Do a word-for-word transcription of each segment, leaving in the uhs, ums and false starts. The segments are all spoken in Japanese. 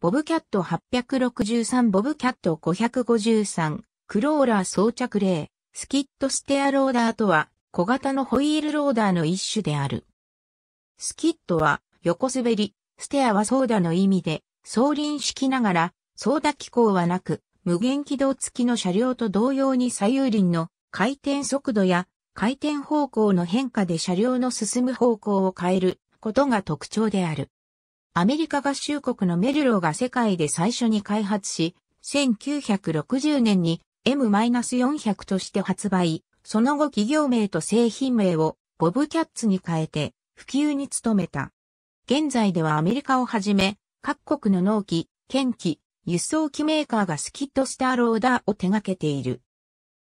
Bobcat はちろくさん、Bobcat ごひゃくごじゅうさん、クローラー装着例、スキッドステアローダーとは小型のホイールローダーの一種である。スキッドは横滑り、ステアは操舵の意味で、双輪式ながら、操舵機構はなく、無限軌道付きの車両と同様に左右輪の回転速度や回転方向の変化で車両の進む方向を変えることが特徴である。アメリカ合衆国のメルローが世界で最初に開発し、せんきゅうひゃくろくじゅうねんに エムよんひゃく として発売、その後企業名と製品名をボブキャッツに変えて普及に努めた。現在ではアメリカをはじめ、各国の農機、剣機、輸送機メーカーがスキッドスターローダーを手掛けている。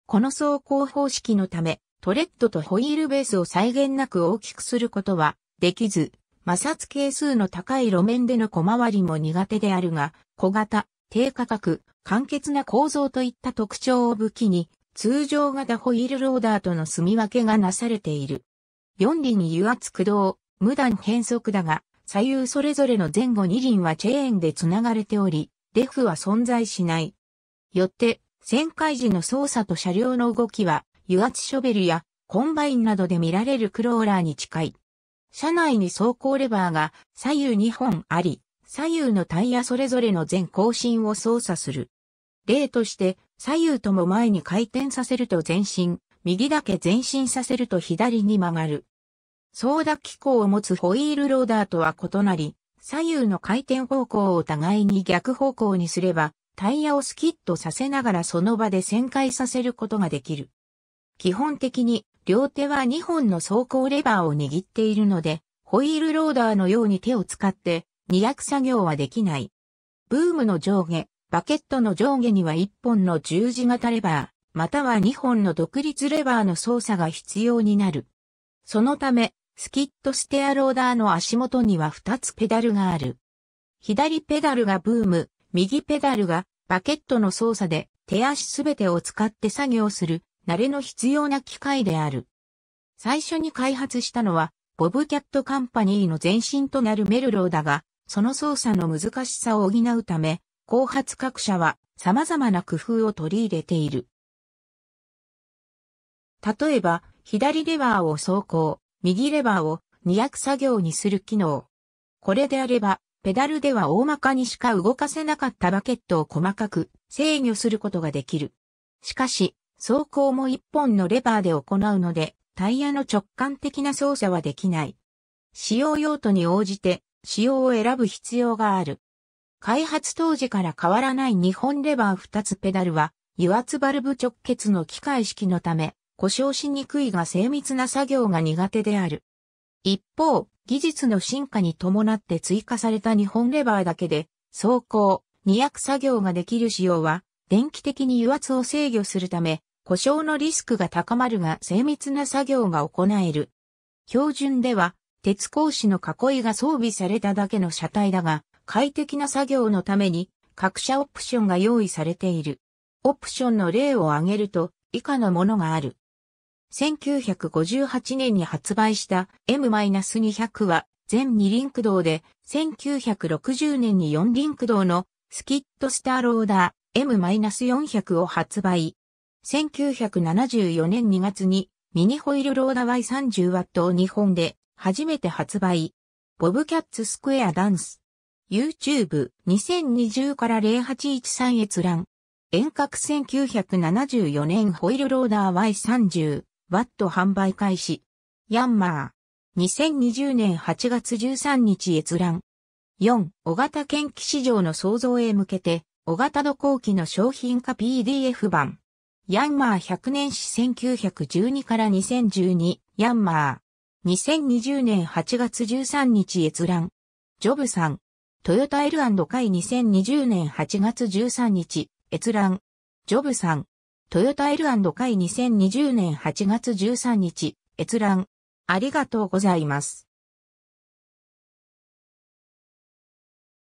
この走行方式のため、トレッドとホイールベースを際限なく大きくすることはできず、摩擦係数の高い路面での小回りも苦手であるが、小型、低価格、簡潔な構造といった特徴を武器に、通常型ホイールローダーとの住み分けがなされている。よん輪に油圧駆動、無段変速だが、左右それぞれの前後に輪はチェーンでつながれており、レフは存在しない。よって、旋回時の操作と車両の動きは、油圧ショベルやコンバインなどで見られるクローラーに近い。車内に走行レバーが左右にほんあり、左右のタイヤそれぞれの前後進を操作する。例として、左右とも前に回転させると前進、右だけ前進させると左に曲がる。操舵機構を持つホイールローダーとは異なり、左右の回転方向を互いに逆方向にすれば、タイヤをスキッドさせながらその場で旋回させることができる。基本的に、両手はにほんの走行レバーを握っているので、ホイールローダーのように手を使って、二役作業はできない。ブームの上下、バケットの上下にはいっぽんの十字型レバー、またはにほんの独立レバーの操作が必要になる。そのため、スキッドステアローダーの足元にはふたつペダルがある。左ペダルがブーム、右ペダルがバケットの操作で、手足すべてを使って作業する。慣れの必要な機械である。最初に開発したのは、ボブキャットカンパニーの前身となるメルローだが、その操作の難しさを補うため、後発各社は様々な工夫を取り入れている。例えば、左レバーを走行、右レバーを二役作業にする機能。これであれば、ペダルでは大まかにしか動かせなかったバケットを細かく制御することができる。しかし、走行も一本のレバーで行うので、タイヤの直感的な操作はできない。使用用途に応じて、仕様を選ぶ必要がある。開発当時から変わらないにほんレバーふたつペダルは、油圧バルブ直結の機械式のため、故障しにくいが精密な作業が苦手である。一方、技術の進化に伴って追加されたにほんレバーだけで、走行、二役作業ができる仕様は、電気的に油圧を制御するため、故障のリスクが高まるが精密な作業が行える。標準では鉄格子の囲いが装備されただけの車体だが、快適な作業のために各社オプションが用意されている。オプションの例を挙げると以下のものがある。せんきゅうひゃくごじゅうはちねんに発売した エムにひゃく は全に輪駆動で、せんきゅうひゃくろくじゅうねんによん輪駆動のスキッドスターローダー エムよんひゃく を発売。せんきゅうひゃくななじゅうよねんにがつにミニホイールローダー ワイさんじゅうワット をにほんで初めて発売。ボブキャッツスクエアダンス。YouTube にせんにじゅうからゼロはちいちさん閲覧。遠隔せんきゅうひゃくななじゅうよねんホイールローダー ワイさんじゅうワット 販売開始。ヤンマー。にせんにじゅうねんはちがつじゅうさんにち閲覧。よん、小型剣機市場の創造へ向けて、小型土工機の商品化 ピーディーエフ 版。ヤンマーひゃくねん史せんきゅうひゃくじゅうにからにせんじゅうに、ヤンマー。にせんにじゅうねんはちがつじゅうさんにち閲覧。ジョブさん。トヨタ エルアンド 会にせんにじゅうねんはちがつじゅうさんにち、閲覧。ジョブさん。トヨタ エルアンド 会にせんにじゅうねんはちがつじゅうさんにち、閲覧。ありがとうございます。